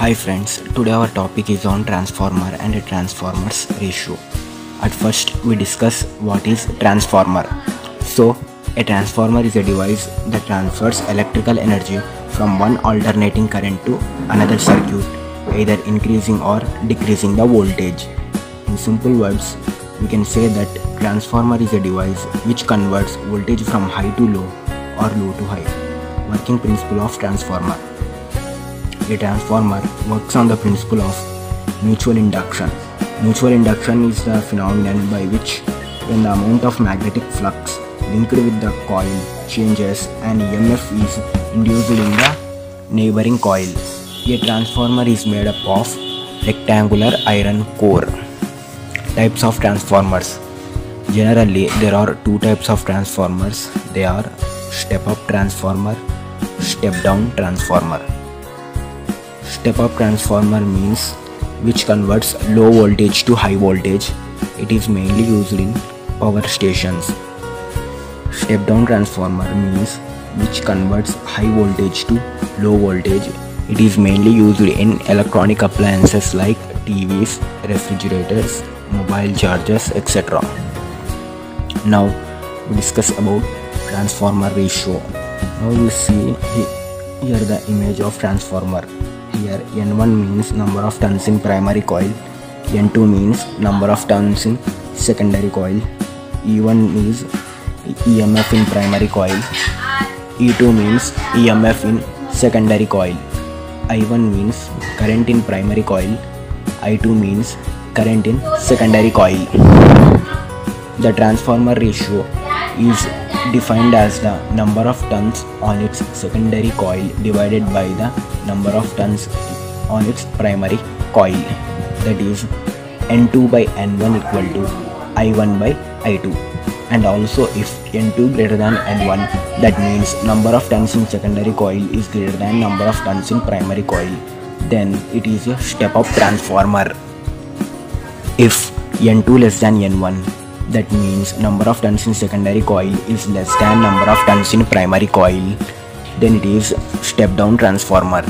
Hi friends, today our topic is on transformer and a transformer's ratio. At first we discuss what is transformer. So a transformer is a device that transfers electrical energy from one alternating current to another circuit, either increasing or decreasing the voltage. In simple words, we can say that transformer is a device which converts voltage from high to low or low to high. Working principle of transformer. A transformer works on the principle of mutual induction. Mutual induction is the phenomenon by which when the amount of magnetic flux linked with the coil changes and EMF is induced in the neighboring coil. A transformer is made up of rectangular iron core. Types of transformers. Generally, there are two types of transformers. They are step-up transformer, step-down transformer. Step-up transformer means which converts low voltage to high voltage. It is mainly used in power stations. Step-down transformer means which converts high voltage to low voltage. It is mainly used in electronic appliances like TVs, refrigerators, mobile chargers, etc. Now we discuss about transformer ratio. Now you see here the image of transformer. Here N1 means number of turns in primary coil, N2 means number of turns in secondary coil, E1 means EMF in primary coil, E2 means EMF in secondary coil, I1 means current in primary coil, I2 means current in secondary coil. The transformer ratio is defined as the number of turns on its secondary coil divided by the number of turns on its primary coil, that is N2 by N1 equal to I1 by I2. And also if N2 greater than N1, that means number of turns in secondary coil is greater than number of turns in primary coil, then it is a step-up transformer. If N2 less than N1, that means number of turns in secondary coil is less than number of turns in primary coil, then it is step-down transformer.